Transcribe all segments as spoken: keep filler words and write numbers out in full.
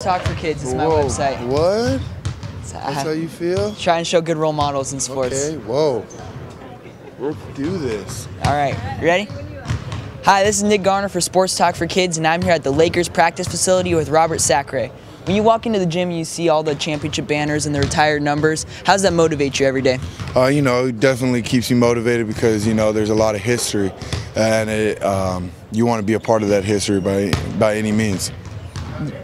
Talk for Kids is my whoa, website. What? So That's how you feel? Try and show good role models in sports. Okay, whoa. We'll do this. All right, you ready? Hi, this is Nick Garner for Sports Talk for Kids, and I'm here at the Lakers practice facility with Robert Sacre. When you walk into the gym, you see all the championship banners and the retired numbers. How does that motivate you every day? Uh, you know, it definitely keeps you motivated because, you know, there's a lot of history, and it, um, you want to be a part of that history by, by any means.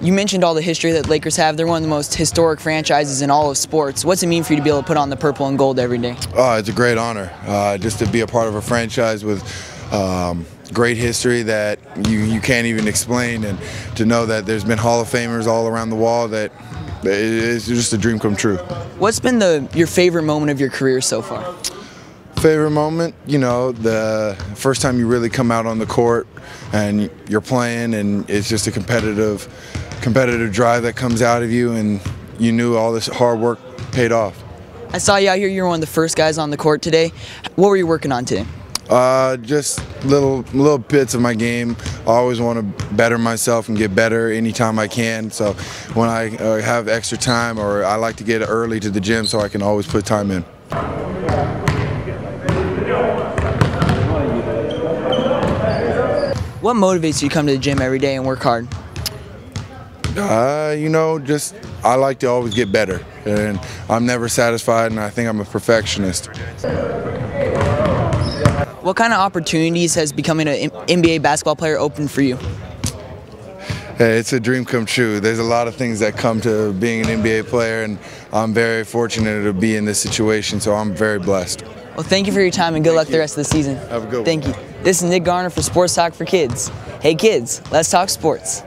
You mentioned all the history that Lakers have. They're one of the most historic franchises in all of sports. What's it mean for you to be able to put on the purple and gold every day? Oh, it's a great honor uh, just to be a part of a franchise with um, great history that you, you can't even explain, and to know that there's been Hall of Famers all around the wall, that it's just a dream come true. What's been the your favorite moment of your career so far? Favorite moment, you know, the first time you really come out on the court and you're playing, and it's just a competitive competitive drive that comes out of you, and you knew all this hard work paid off. I saw you out here. You were one of the first guys on the court today. What were you working on today? Uh, just little little bits of my game. I always want to better myself and get better anytime I can, so when I uh, have extra time, or I like to get early to the gym so I can always put time in. What motivates you to come to the gym every day and work hard? Uh, you know, just I like to always get better, and I'm never satisfied, and I think I'm a perfectionist. What kind of opportunities has becoming an N B A basketball player opened for you? Hey, it's a dream come true. There's a lot of things that come to being an N B A player, and I'm very fortunate to be in this situation, so I'm very blessed. Well, thank you for your time, and good thank luck you. the rest of the season. Have a good one. Thank you. This is Nick Garner for Sports Talk for Kids. Hey kids, let's talk sports.